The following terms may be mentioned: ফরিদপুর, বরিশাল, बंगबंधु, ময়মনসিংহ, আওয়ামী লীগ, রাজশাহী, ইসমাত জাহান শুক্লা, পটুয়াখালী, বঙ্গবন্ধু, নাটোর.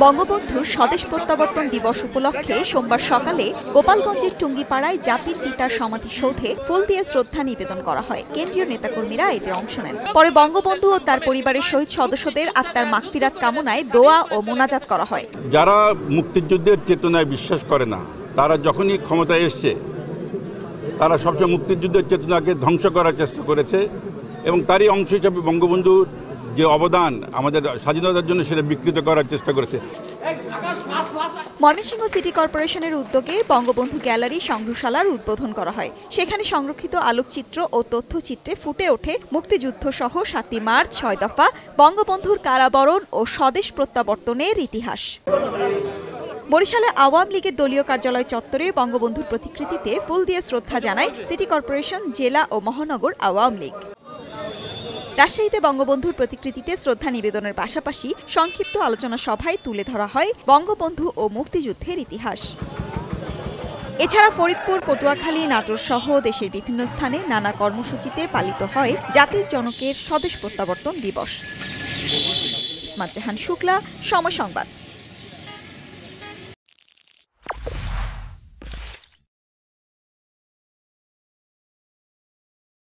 बंगबंधुर स्वदेश प्रत्यावर्तन दिवस उपलक्षे सोमवार सकाले गोपालगंजेर टुंगीपाड़ाय जातिर पितार समाधिसौधे फुल दिए श्रद्धा निवेदन करा हय। केंद्रीय नेताकर्मीरा एते अंश नेन। परे बंगबंधु ओ तार परिवारेर सहित सदस्यदेर आत्मार मागफिरात कामनाय दोया ओ मोनाजात करा हय। जारा मुक्तियुद्धेर चेतनाय विश्वास करे ना तारा जखोनी क्षमताय एसेछे तारा सबचेये मुक्तियुद्धेर चेतनाके ध्वंस करार चेष्टा करेछे एबं तारई अंश हिसेबे बंगबंधु जो अवदान स्वाधीनतार जন্য সেটা বিকৃত করার চেষ্টা করেছে। ময়মনসিংহ সিটি কর্পোরেশনের উদ্যোগে বঙ্গবন্ধু গ্যালারি সংগ্রহশালার উদ্বোধন করা হয়। সেখানে সংরক্ষিত আলোকচিত্র ও তথ্যচিত্রে ফুটে ওঠে মুক্তিযুদ্ধ সহ ৭ মার্চ ৬ দফা বঙ্গবন্ধুর কারাবরণ ও স্বদেশ প্রত্যাবর্তনের ইতিহাস। বরিশালে আওয়ামী লীগের দলীয় কার্যালয় চত্বরে বঙ্গবন্ধুর প্রতিকৃতিতে ফুল দিয়ে শ্রদ্ধা জানায় সিটি কর্পোরেশন, জেলা ও মহানগর আওয়ামী লীগ। রাজশাহীতে বঙ্গবন্ধুর প্রতিকৃতিতে শ্রদ্ধা নিবেদনের পাশাপাশি সংক্ষিপ্ত আলোচনা সভায় তুলে ধরা হয় বঙ্গবন্ধু ও মুক্তিযুদ্ধের ইতিহাস। এছাড়া ফরিদপুর, পটুয়াখালী, নাটোর সহ দেশের বিভিন্ন স্থানে নানা কর্মসূচিতে পালিত হয় জাতির জনকের স্বদেশ প্রত্যাবর্তন দিবস। ইসমাত জাহান শুক্লা, সময় সংবাদ।